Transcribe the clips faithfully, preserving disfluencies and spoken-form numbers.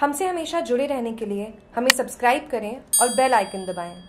हमसे हमेशा जुड़े रहने के लिए हमें सब्सक्राइब करें और बेल आइकन दबाएं।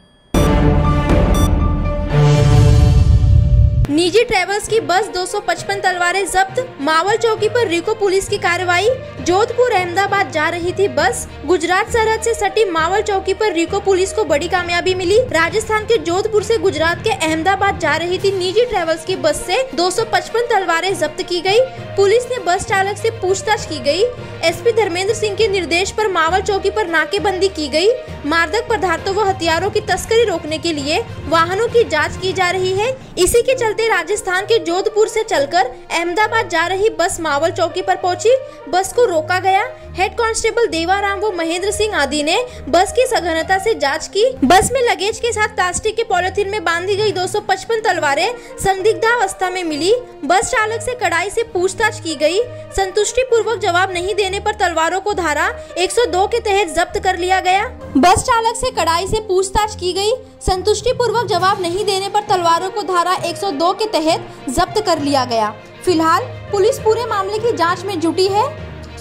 निजी ट्रेवल्स की बस दो सौ पचपन तलवारें जब्त, मावल चौकी पर रिको पुलिस की कार्रवाई। जोधपुर अहमदाबाद जा रही थी बस। गुजरात सरहद से सटी मावल चौकी पर रिको पुलिस को बड़ी कामयाबी मिली। राजस्थान के जोधपुर से गुजरात के अहमदाबाद जा रही थी निजी ट्रेवल्स की बस से दो सौ पचपन तलवारें जब्त की गयी। पुलिस ने बस चालक से पूछताछ की गयी। एसपी धर्मेंद्र सिंह के निर्देश पर मावल चौकी पर नाकेबंदी की गयी। मादक पदार्थों व हथियारों की तस्करी रोकने के लिए वाहनों की जाँच की जा रही है। इसी के चलते राजस्थान के जोधपुर से चलकर अहमदाबाद जा रही बस मावल चौकी पर पहुंची। बस को रोका गया। हेड कांस्टेबल देवाराम व महेंद्र सिंह आदि ने बस की सघनता से जांच की। बस में लगेज के साथ प्लास्टिक के पॉलिथीन में बांधी गई दो सौ पचपन तलवारें संदिग्ध अवस्था में मिली। बस चालक से कड़ाई से पूछताछ की गई। संतुष्टि पूर्वक जवाब नहीं देने पर तलवारों को धारा एक सौ दो के तहत जब्त कर लिया गया। बस चालक से कड़ाई से पूछताछ की गई। संतुष्टि पूर्वक जवाब नहीं देने पर तलवारों को धारा एक सौ दो के तहत जब्त कर लिया गया। फिलहाल पुलिस पूरे मामले की जांच में जुटी है।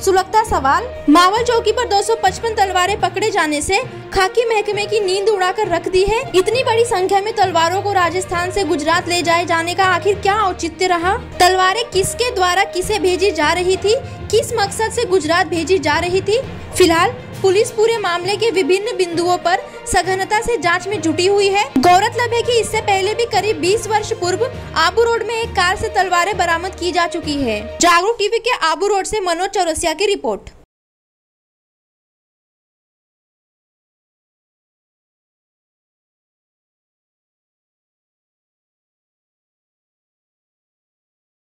सुलगता सवाल, मावल चौकी पर दो सौ पचपन तलवारें पकड़े जाने से खाकी महकमे की नींद उड़ाकर रख दी है। इतनी बड़ी संख्या में तलवारों को राजस्थान से गुजरात ले जाए जाने का आखिर क्या औचित्य रहा? तलवारें किसके द्वारा किसे भेजी जा रही थी? किस मकसद से गुजरात भेजी जा रही थी? फिलहाल पुलिस पूरे मामले के विभिन्न बिंदुओं पर सघनता से जांच में जुटी हुई है। गौरतलब है कि इससे पहले भी करीब बीस वर्ष पूर्व आबू रोड में एक कार से तलवारें बरामद की जा चुकी है। जागरूक टीवी के आबू रोड से मनोज चौरसिया की रिपोर्ट।